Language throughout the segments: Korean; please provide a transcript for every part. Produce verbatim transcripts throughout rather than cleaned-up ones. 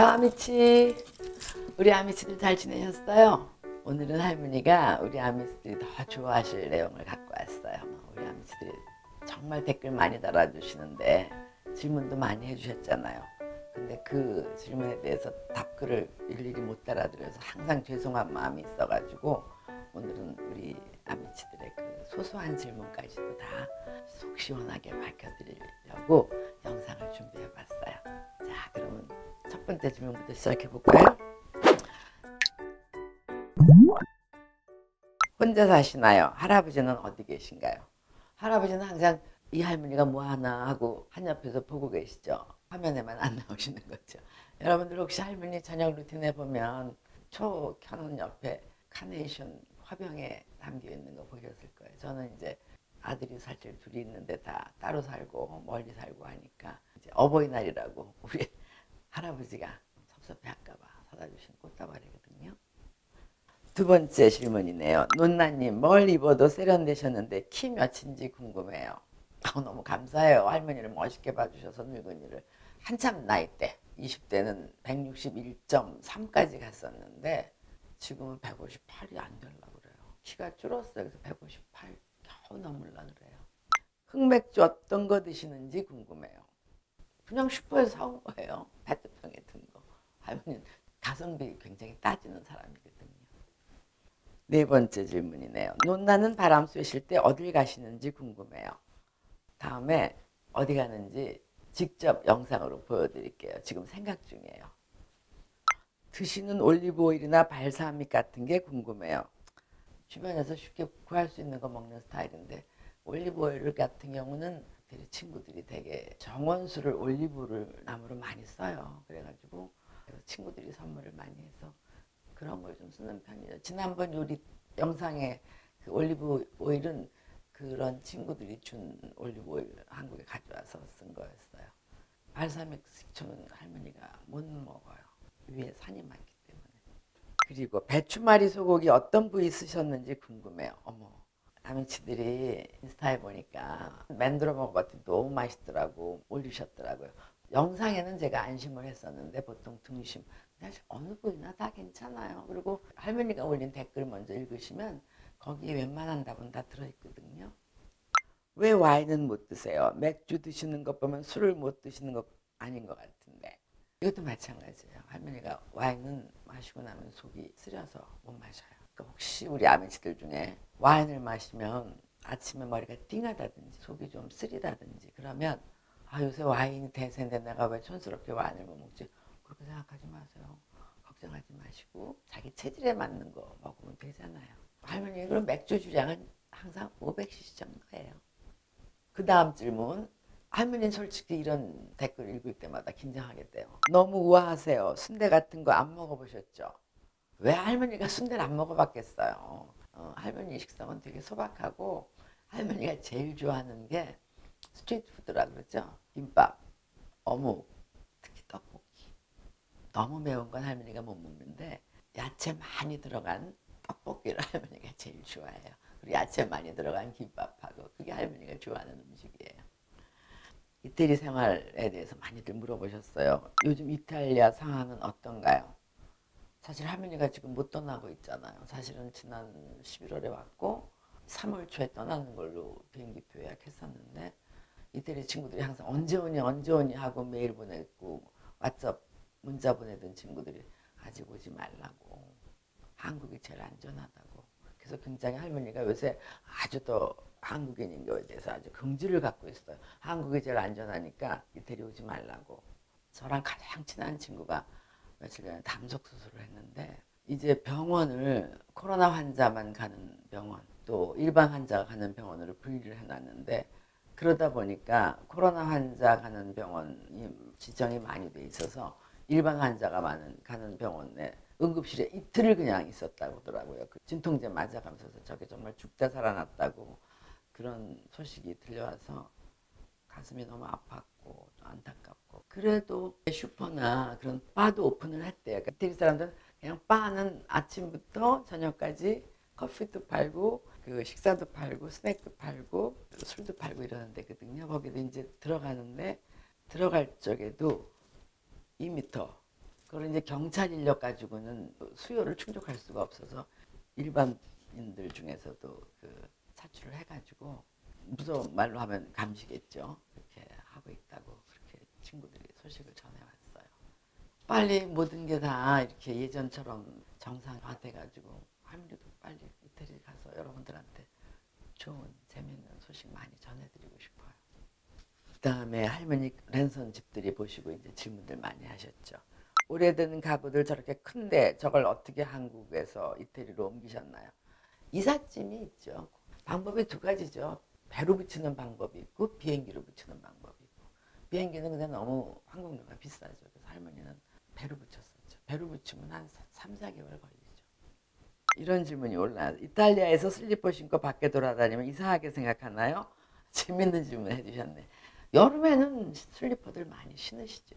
자, 아미치, 우리 아미치들 잘 지내셨어요? 오늘은 할머니가 우리 아미치들이 더 좋아하실 내용을 갖고 왔어요. 우리 아미치들이 정말 댓글 많이 달아주시는데 질문도 많이 해주셨잖아요. 근데 그 질문에 대해서 답글을 일일이 못 달아드려서 항상 죄송한 마음이 있어가지고 오늘은 우리 아미치들의 그 소소한 질문까지도 다 속 시원하게 밝혀드리려고 영상을 준비해봤어요. 자, 그러면 첫 번째 질문부터 시작해볼까요? 혼자 사시나요? 할아버지는 어디 계신가요? 할아버지는 항상 이 할머니가 뭐하나 하고 한옆에서 보고 계시죠. 화면에만 안 나오시는 거죠. 여러분들 혹시 할머니 저녁 루틴에 보면 초 켜놓은 옆에 카네이션 화병에 담겨있는 거 보셨을 거예요. 저는 이제 아들이 사실 둘이 있는데 다 따로 살고 멀리 살고 하니까 이제 어버이날이라고 우리 할아버지가 섭섭해할까봐 사다 주신 꽃다발이거든요. 두 번째 질문이네요. 논나님, 뭘 입어도 세련되셨는데 키 몇인지 궁금해요. 어, 너무 감사해요. 할머니를 멋있게 봐주셔서 늙은이를. 한참 나이 때, 이십 대는 백육십일 점 삼까지 갔었는데 지금은 백오십팔이 안 되려고 그래요. 키가 줄었어요. 그래서 백오십팔 겨우 넘으려고 그래요. 흑맥주 어떤 거 드시는지 궁금해요. 그냥 슈퍼에서 사온 거예요. 페트병에 든 거. 할머니는 가성비 굉장히 따지는 사람이거든요. 네 번째 질문이네요. 논나는 바람 쐬실 때 어딜 가시는지 궁금해요. 다음에 어디 가는지 직접 영상으로 보여드릴게요. 지금 생각 중이에요. 드시는 올리브오일이나 발사믹 같은 게 궁금해요. 주변에서 쉽게 구할 수 있는 거 먹는 스타일인데 올리브오일 같은 경우는 제 친구들이 되게 정원수를 올리브를 나무로 많이 써요. 그래가지고 친구들이 선물을 많이 해서 그런 걸 좀 쓰는 편이에요. 지난번 요리 영상에 그 올리브오일은 그런 친구들이 준 올리브오일 한국에 가져와서 쓴 거였어요. 발사믹 식초는 할머니가 못 먹어요. 위에 산이 많기 때문에. 그리고 배추말이 소고기 어떤 부위 쓰셨는지 궁금해요. 어머, 아미치들이 인스타에 보니까 만들어 먹어봤더니 너무 맛있더라고 올리셨더라고요. 영상에는 제가 안심을 했었는데 보통 등심, 사실 어느 부위나 다 괜찮아요. 그리고 할머니가 올린 댓글 먼저 읽으시면 거기에 웬만한 답은 다 들어있거든요. 왜 와인은 못 드세요? 맥주 드시는 것 보면 술을 못 드시는 것 아닌 것 같은데. 이것도 마찬가지예요. 할머니가 와인은 마시고 나면 속이 쓰려서 못 마셔요. 그러니까 혹시 우리 아미치들 중에 와인을 마시면 아침에 머리가 띵하다든지 속이 좀 쓰리다든지 그러면 아, 요새 와인이 대세인데 내가 왜 촌스럽게 와인을 못 먹지? 그렇게 생각하지 마세요. 걱정하지 마시고 자기 체질에 맞는 거 먹으면 되잖아요. 할머니, 그럼 맥주 주량은 항상 오백 씨씨 정도예요. 그 다음 질문. 할머니는 솔직히 이런 댓글 읽을 때마다 긴장하게 돼요. 너무 우아하세요. 순대 같은 거 안 먹어보셨죠? 왜 할머니가 순대를 안 먹어봤겠어요? 어, 할머니 식성은 되게 소박하고 할머니가 제일 좋아하는 게 스트리트 푸드라 그러죠? 김밥, 어묵, 특히 떡볶이. 너무 매운 건 할머니가 못 먹는데 야채 많이 들어간 떡볶이를 할머니가 제일 좋아해요. 그리고 야채 많이 들어간 김밥하고 그게 할머니가 좋아하는 음식이에요. 이태리 생활에 대해서 많이들 물어보셨어요. 요즘 이탈리아 상황은 어떤가요? 사실 할머니가 지금 못 떠나고 있잖아요. 사실은 지난 십일월에 왔고 삼월 초에 떠나는 걸로 비행기표 예약했었는데 이태리 친구들이 항상 언제 오니 언제 오니 하고 메일 보냈고 왓츠업 문자 보내던 친구들이 아직 오지 말라고, 한국이 제일 안전하다고. 그래서 굉장히 할머니가 요새 아주 더 한국인인 거에 대해서 아주 긍지를 갖고 있어요. 한국이 제일 안전하니까 이태리 오지 말라고. 저랑 가장 친한 친구가 며칠 전에 담석 수술을 했는데 이제 병원을 코로나 환자만 가는 병원 또 일반 환자가 가는 병원으로 분리를 해놨는데 그러다 보니까 코로나 환자 가는 병원이 지정이 많이 돼 있어서 일반 환자가 많은 가는 병원에 응급실에 이틀을 그냥 있었다고 하더라고요. 그 진통제 맞아가면서 저게 정말 죽다 살아났다고 그런 소식이 들려와서 가슴이 너무 아팠고 안타깝고. 그래도 슈퍼나 그런 바도 오픈을 했대요. 그러니까 이태리 사람들은 그냥 바는 아침부터 저녁까지 커피도 팔고 그 식사도 팔고 스낵도 팔고 술도 팔고 이러는 데거든요. 거기도 이제 들어가는데 들어갈 적에도 이 미터 그런 이제 경찰 인력 가지고는 수요를 충족할 수가 없어서 일반인들 중에서도 그 차출을 해가지고 무서운 말로 하면 감시겠죠. 이렇게 하고 있다고 그렇게 친구들이 소식을 전해왔어요. 빨리 모든 게 다 이렇게 예전처럼 정상화돼가지고 할머니도 빨리 이태리 가서 여러분들한테 좋은 재미있는 소식 많이 전해드리고 싶어요. 그다음에 할머니 랜선 집들이 보시고 이제 질문들 많이 하셨죠. 오래된 가구들 저렇게 큰데 저걸 어떻게 한국에서 이태리로 옮기셨나요? 이삿짐이 있죠. 방법이 두 가지죠. 배로 붙이는 방법이 있고 비행기로 붙이는 방법이 있고. 비행기는 그냥 너무 항공료가 비싸죠. 그래서 할머니는 배로 붙였었죠. 배로 붙이면 한 삼, 사 개월 걸리죠. 이런 질문이 올라와요. 이탈리아에서 슬리퍼 신고 밖에 돌아다니면 이상하게 생각하나요? 재밌는 질문 해주셨네. 여름에는 슬리퍼들 많이 신으시죠.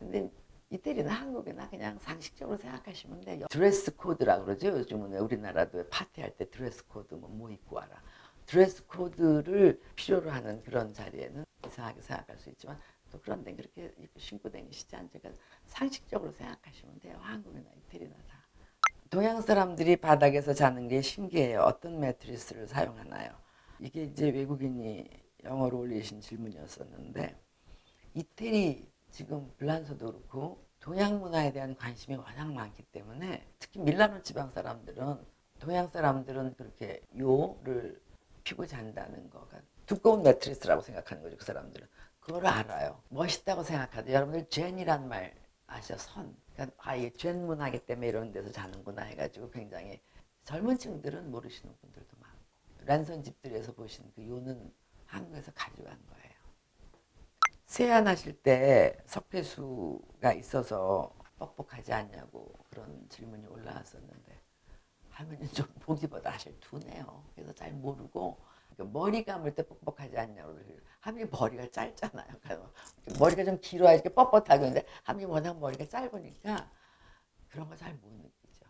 근데 이태리나 한국이나 그냥 상식적으로 생각하시면 돼요. 드레스 코드라고 그러죠. 요즘은 우리나라도 파티할 때 드레스 코드 뭐, 뭐 입고 와라. 드레스 코드를 필요로 하는 그런 자리에는 이상하게 생각할 수 있지만 또 그런 데는 그렇게 신고 다니시지 않으니까 상식적으로 생각하시면 돼요. 한국이나 이태리나 다. 동양 사람들이 바닥에서 자는 게 신기해요. 어떤 매트리스를 사용하나요? 이게 이제 외국인이 영어로 올리신 질문이었었는데 이태리 지금 불란서도 그렇고 동양 문화에 대한 관심이 워낙 많기 때문에 특히 밀라노 지방 사람들은 동양 사람들은 그렇게 요를 피고 잔다는 거가 두꺼운 매트리스라고 생각하는 거죠. 그 사람들은 그걸 알아요. 멋있다고 생각하죠. 여러분들 젠이란 말 아시죠? 선. 그러니까 아예 젠 문화기 때문에 이런 데서 자는구나 해가지고 굉장히 젊은 층들은 모르시는 분들도 많고 랜선 집들에서 보신 그 요는 한국에서 가져간 거예요. 세안하실 때 석회수가 있어서 뻑뻑하지 않냐고 그런 질문이 올라왔었는데 할머니는 좀 보기보다 사실 두네요. 그래서 잘 모르고 머리 감을 때 뻑뻑하지 않냐고 할머니 머리가 짧잖아요. 머리가 좀 길어야 이렇게 뻣뻣하고 근데 할머니 워낙 머리가 짧으니까 그런 거 잘 못 느끼죠.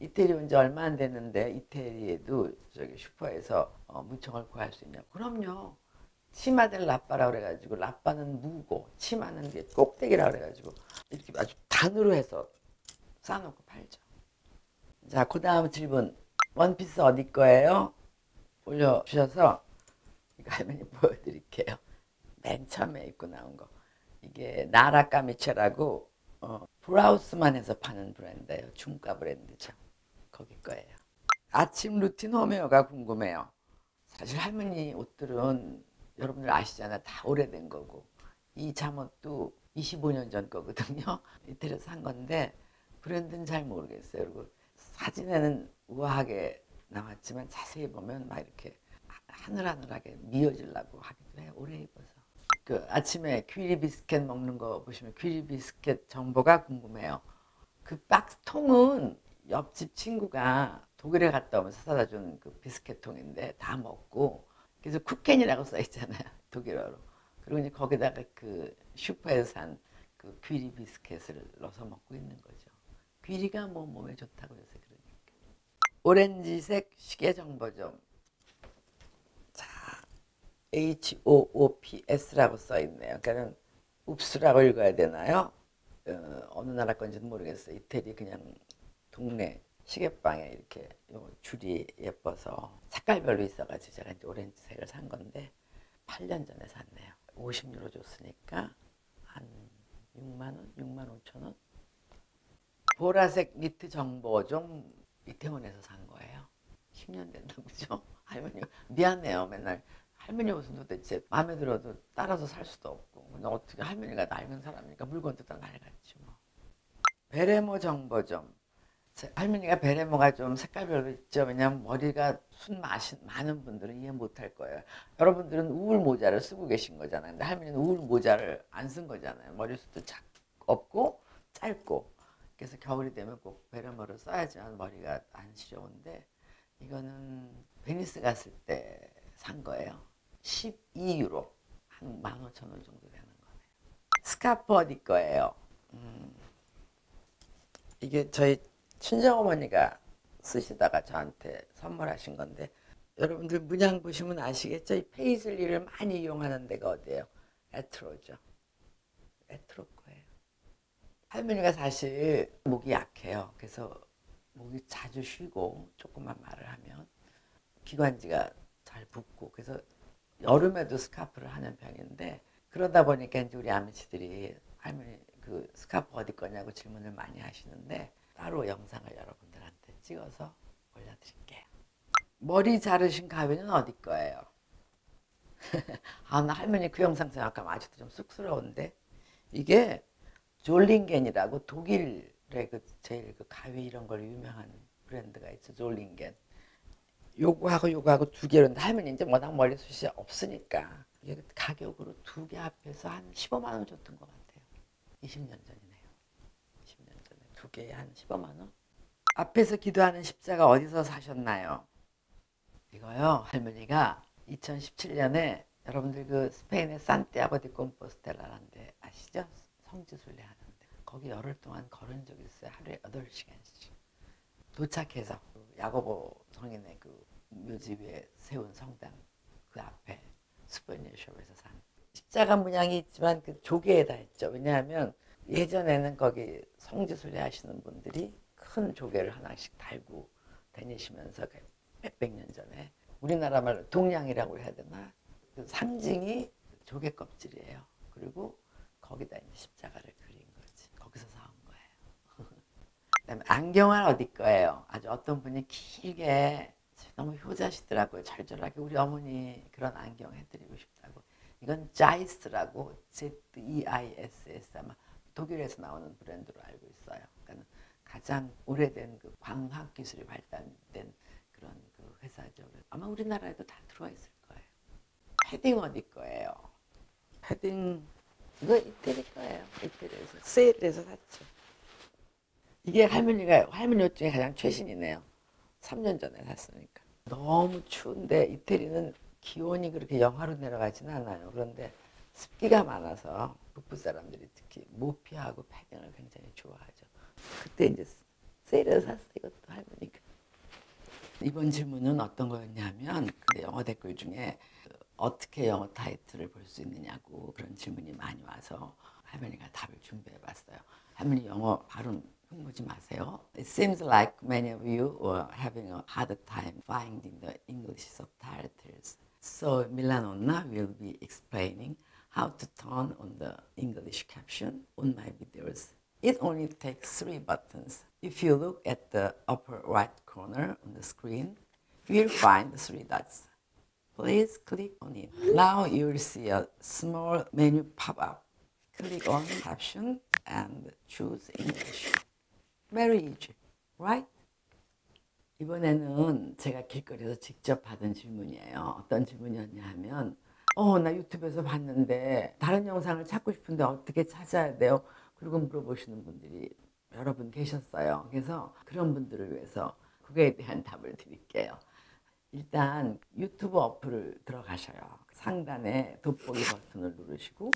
이태리 온 지 얼마 안 됐는데 이태리에도 저기 슈퍼에서 어, 무청을 구할 수 있냐고. 그럼요. 치마들 라빠라고 그래가지고 라빠는 무고 치마는 이게 꼭대기라고 그래가지고 이렇게 아주 단으로 해서 싸놓고 팔죠. 자, 그 다음 질문. 원피스 어디 거예요? 올려주셔서 이거 할머니 보여드릴게요. 맨 처음에 입고 나온 거. 이게 나라 까미체라고 어, 브라우스만 해서 파는 브랜드예요. 중가 브랜드죠. 거기 거예요. 아침 루틴 홈웨어가 궁금해요. 사실 할머니 옷들은 여러분들 아시잖아요. 다 오래된 거고. 이 잠옷도 이십오 년 전 거거든요. 이태리에서 산 건데 브랜드는 잘 모르겠어요. 그리고 사진에는 우아하게 나왔지만 자세히 보면 막 이렇게 하늘하늘하게 미어지려고 하기도 해요. 오래 입어서. 그 아침에 귀리 비스켓 먹는 거 보시면 귀리 비스켓 정보가 궁금해요. 그 박스 통은 옆집 친구가 독일에 갔다 오면서 사다 준 그 비스켓 통인데 다 먹고 그래서 쿠켄이라고 써있잖아요. 독일어로. 그리고 이제 거기다가 그 슈퍼에서 산 그 귀리 비스켓을 넣어서 먹고 있는 거죠. 귀리가 뭐 몸에 좋다고 해서 그러니까. 오렌지색 시계 정보점. 자, 에이치 오 오 피 에스라고 써있네요. 그러니까 웁스라고 읽어야 되나요? 어, 어느 나라 건지는 모르겠어요. 이태리 그냥 동네. 시계방에 이렇게 요 줄이 예뻐서 색깔별로 있어가지고 제가 이제 오렌지색을 산 건데 팔 년 전에 샀네요. 오십 유로 줬으니까 한 육만 원? 육만 오천 원? 보라색 니트 정보점 이태원에서 산 거예요. 십 년 됐나 보죠? 할머니 미안해요. 맨날 할머니 옷은 도대체 마음에 들어도 따라서 살 수도 없고 나 어떻게 할머니가 낡은 사람이니까 물건도 다 낡았지 뭐. 베레모 정보점. 할머니가 베레모가 좀 색깔별로 있죠. 왜냐하면 머리가 순 마신 많은 분들은 이해 못할 거예요. 여러분들은 우울 모자를 쓰고 계신 거잖아요. 근데 할머니는 우울 모자를 안 쓴 거잖아요. 머리숱도 작, 없고 짧고 그래서 겨울이 되면 꼭 베레모를 써야지만 머리가 안 시려운데 이거는 베니스 갔을 때 산 거예요. 십이 유로 한 만 오천 원 정도 되는 거네요. 스카프 어디 거예요? 음, 이게 저희 친정어머니가 쓰시다가 저한테 선물하신 건데 여러분들 문양 보시면 아시겠죠? 이 페이슬리를 많이 이용하는 데가 어디예요? 에트로죠. 에트로 거예요. 할머니가 사실 목이 약해요. 그래서 목이 자주 쉬고 조금만 말을 하면 기관지가 잘 붓고, 그래서 여름에도 스카프를 하는 편인데, 그러다 보니까 이제 우리 아미치들이 할머니 그 스카프 어디 거냐고 질문을 많이 하시는데, 따로 영상을 여러분들한테 찍어서 올려드릴게요. 머리 자르신 가위는 어디 거예요? 아, 나 할머니 그 영상 생각하면 아직도 좀 쑥스러운데, 이게 졸링겐이라고 독일의 그 제일 그 가위 이런 걸 유명한 브랜드가 있죠. 졸링겐. 요거하고 요거하고 두 개로, 할머니 이제 워낙 머리숱이 없으니까 가격으로 두 개 합해서 한 십오만 원 줬던 것 같아요. 이십 년 전이네요. 이십 년 전에 두 개에 한 십오만 원? 앞에서 기도하는 십자가 어디서 사셨나요? 이거요, 할머니가 이천십칠 년에 여러분들 그 스페인의 산티아고 디 콤포스텔라라는 데 아시죠? 성지순례 하는데 거기 열흘 동안 걸은 적이 있어요. 하루에 여덟 시간씩. 도착해서 야고보 성인의 그 묘지 위에 세운 성당 그 앞에 스페니쉬업에서 산 십자가 문양이 있지만 그 조개에다 했죠. 왜냐하면 예전에는 거기 성지순례 하시는 분들이 큰 조개를 하나씩 달고 다니시면서 몇백 년 전에 우리나라 말로 동양이라고 해야 되나, 그 상징이 조개 껍질이에요. 그리고 거기다 이제 십자가를 그린 거지. 거기서 사온 거예요. 그다음에 안경은 어디 거예요? 아주 어떤 분이 길게 너무 효자시더라고요. 절절하게 우리 어머니 그런 안경 해드리고 싶다고. 이건 자이스라고 제이 아이 에스 에스 아마 독일에서 나오는 브랜드로 알고 있어요. 그러니까 가장 오래된 그 광학 기술이 발달된 그런 그 회사죠. 아마 우리나라에도 다 들어와 있을 거예요. 패딩 어디 거예요? 패딩 이거 이태리 거예요. 이태리에서 세일에서 샀죠. 이게 할머니가 할머니 옷 중에 가장 최신이네요. 삼 년 전에 샀으니까. 너무 추운데, 이태리는 기온이 그렇게 영하로 내려가지는 않아요. 그런데 습기가 많아서 북부 사람들이 특히 모피하고 패딩을 굉장히 좋아하죠. 그때 이제 세일에서 샀어요. 이것도 할머니가. 이번 질문은 어떤 거였냐면, 근데 영어 댓글 중에 어떻게 영어 타이틀을 볼 수 있느냐고 그런 질문이 많이 와서 할머니가 답을 준비해봤어요. 할머니 영어 발음 흉보지 마세요. It seems like many of you were having a hard time finding the English subtitles. So Milanoonna will be explaining how to turn on the English caption on my videos. It only takes three buttons. If you look at the upper right corner on the screen, you'll find the three dots. Please click on it. Now you will see a small menu pop up. Click on caption and choose English. Very easy, right? 이번에는 제가 길거리에서 직접 받은 질문이에요. 어떤 질문이었냐 하면, 어, 나 유튜브에서 봤는데 다른 영상을 찾고 싶은데 어떻게 찾아야 돼요? 그리고 물어보시는 분들이 여러 분 계셨어요. 그래서 그런 분들을 위해서 그거에 대한 답을 드릴게요. 일단 유튜브 어플을 들어가셔요. 상단에 돋보기 버튼을 누르시고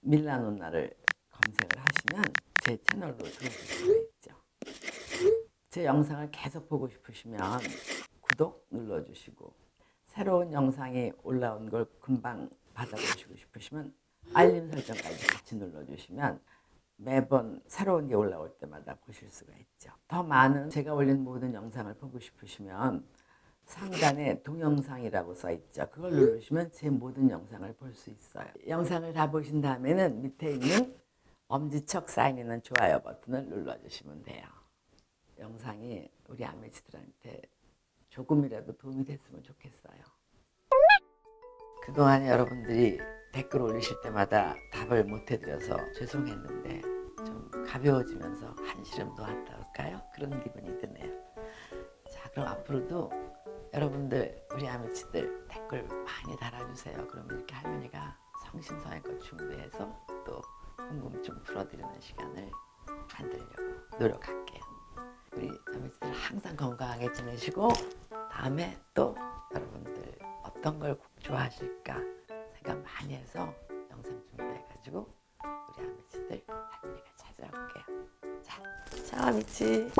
밀라노나를 검색을 하시면 제 채널로 들어오실 수가 있죠. 제 영상을 계속 보고 싶으시면 구독 눌러주시고, 새로운 영상이 올라온 걸 금방 받아보시고 싶으시면 알림 설정까지 같이 눌러주시면 매번 새로운 게 올라올 때마다 보실 수가 있죠. 더 많은 제가 올린 모든 영상을 보고 싶으시면 상단에 동영상이라고 써있죠. 그걸 누르시면 제 모든 영상을 볼 수 있어요. 영상을 다 보신 다음에는 밑에 있는 엄지척 사인 있는 좋아요 버튼을 눌러주시면 돼요. 영상이 우리 아메치들한테 조금이라도 도움이 됐으면 좋겠어요. 그동안 여러분들이 댓글 올리실 때마다 답을 못해드려서 죄송했는데, 좀 가벼워지면서 한시름 놓았다 할까요? 그런 기분이 드네요. 자, 그럼 앞으로도 여러분들, 우리 아미치들 댓글 많이 달아주세요. 그러면 이렇게 할머니가 성심성의껏 준비해서 또 궁금증 풀어드리는 시간을 만들려고 노력할게요. 우리 아미치들 항상 건강하게 지내시고, 다음에 또 여러분들 어떤 걸 좋아하실까 생각 많이 해서 영상 준비해가지고 우리 아미치들 할머니가 찾아올게요. 자, 자 아미치.